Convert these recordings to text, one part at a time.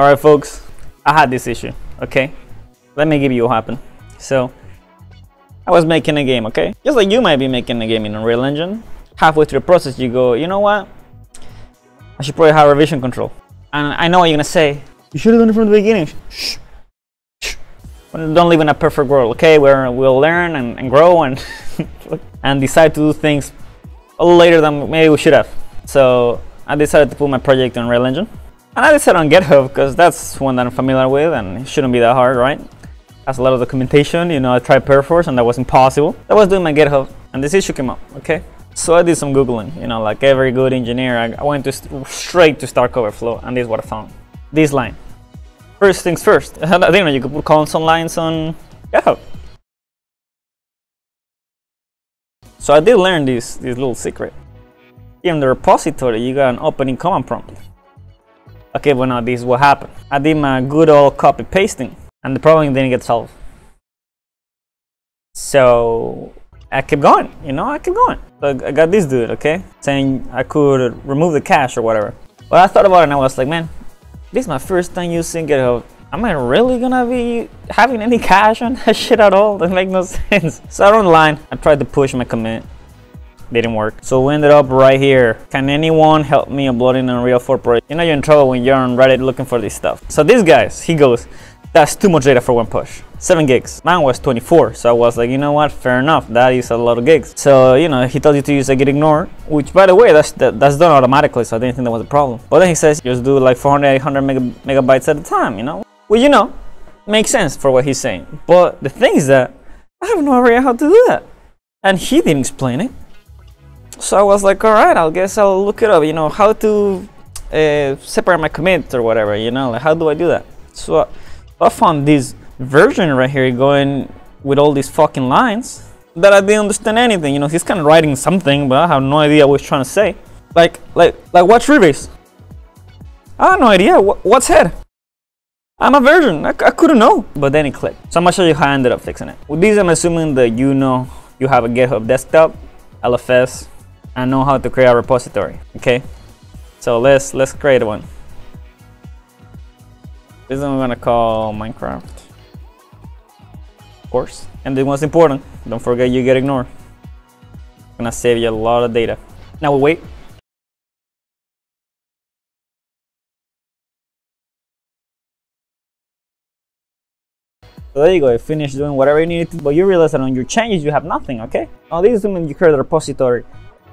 All right, folks, I had this issue, okay? Let me give you what happened. So I was making a game, okay? Just like you might be making a game in Unreal Engine. Halfway through the process, you go, you know what? I should probably have revision control. And I know what you're gonna say. You should have done it from the beginning. Shh. Shh. Don't live in a perfect world, okay? We'll learn and grow and and decide to do things a little later than maybe we should have. So I decided to put my project on Unreal Engine. And I decided on GitHub because that's one that I'm familiar with and it shouldn't be that hard, right? Has a lot of documentation. You know, I tried Perforce and that was impossible. I was doing my GitHub and this issue came up, okay? So I did some Googling, you know, like every good engineer, I went to straight to Stack Overflow, and this is what I found. This line. First things first. I didn't know you could put console lines on GitHub. So I did learn this little secret. In the repository, you got an opening command prompt. Okay, but now this is what happened. I did my good old copy pasting, and the problem didn't get solved. So I kept going, you know, I kept going. So I got this dude, okay, saying I could remove the cache or whatever. Well, I thought about it and I was like, man, this is my first time using GitHub. Am I really gonna be having any cache on that shit at all? That makes no sense. So I went online, I tried to push my commit, didn't work. So we ended up right here. Can anyone help me uploading an Unreal 4 project? You know you're in trouble when you're on Reddit looking for this stuff. So these guys, he goes, that's too much data for one push. 7 gigs. Mine was 24, so I was like, you know what? Fair enough. That is a lot of gigs. So you know, he told you to use a gitignore, which by the way, that's done automatically. So I didn't think that was a problem. But then he says just do like 400, 800 megabytes at a time. You know, well, you know, makes sense for what he's saying. But the thing is that I have no idea how to do that, and he didn't explain it. So I was like, all right, I guess I'll look it up. You know, how to separate my commit or whatever. You know, like how do I do that? So I found this version right here going with all these fucking lines that I didn't understand anything. You know, he's kind of writing something, but I have no idea what he's trying to say. Like what's Rebase? I have no idea. What's head? I'm a virgin. I couldn't know. But then it clicked. So I'm going to show you how I ended up fixing it. With this, I'm assuming that you know you have a GitHub desktop, LFS, and know how to create a repository. Okay. So let's create one. This one we're gonna call Minecraft, of course. And the most important, don't forget you gitignore. Gonna save you a lot of data. Now we'll wait. So there you go, you finished doing whatever you needed to, but you realize that on your changes you have nothing, okay? Now this is when you create a repository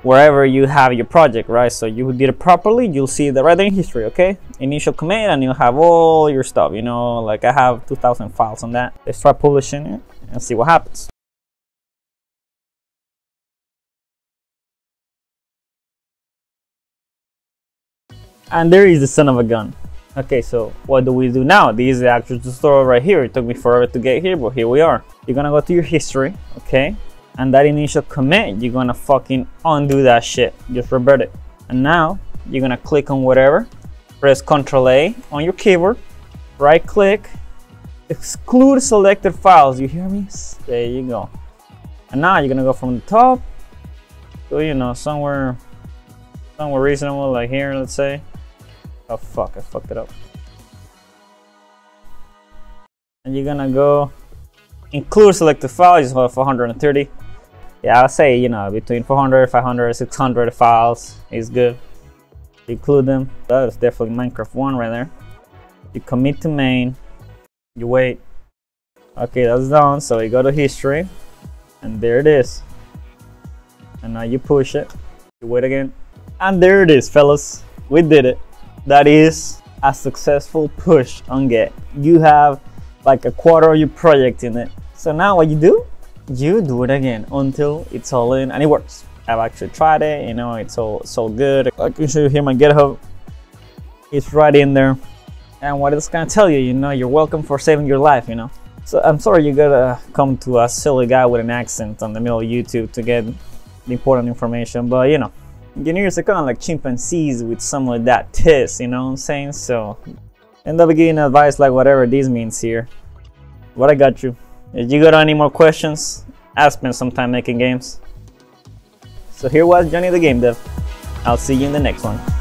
wherever you have your project, right? So you did it properly, you'll see the rendering history, okay? Initial commit, and you'll have all your stuff, you know, like I have 2,000 files on that. Let's try publishing it and see what happens. And there is the son of a gun. Okay, so what do we do now? This is the actual tutorial right here. It took me forever to get here, but here we are. You're gonna go to your history, okay? And that initial commit, you're gonna fucking undo that shit. Just revert it. And now you're gonna click on whatever. Press Ctrl-A on your keyboard. Right click. Exclude selected files. You hear me? There you go. And now you're gonna go from the top to, you know, somewhere reasonable, like here, let's say. Oh fuck, I fucked it up. And you're gonna go include selected files. Just have 430. Yeah, I'll say, you know, between 400, 500, 600 files is good. You include them. That is definitely Minecraft 1 right there. You commit to main. You wait. Okay, that's done. So you go to history. And there it is. And now you push it. You wait again. And there it is, fellas. We did it. That is a successful push on Git. You have like a quarter of your project in it. So now what you do? You do it again until it's all in and it works. I've actually tried it, you know, it's all so good. I can show you here my GitHub. It's right in there. And what it's gonna tell you, you know, you're welcome for saving your life, you know. So I'm sorry you gotta come to a silly guy with an accent on the middle of YouTube to get the important information, but you know, engineers are kind of like chimpanzees with some of that tiss, you know what I'm saying? So end up giving advice like whatever this means here. But I got you. If you got any more questions, I spent some time making games. So here was Johnny the Game Dev. I'll see you in the next one.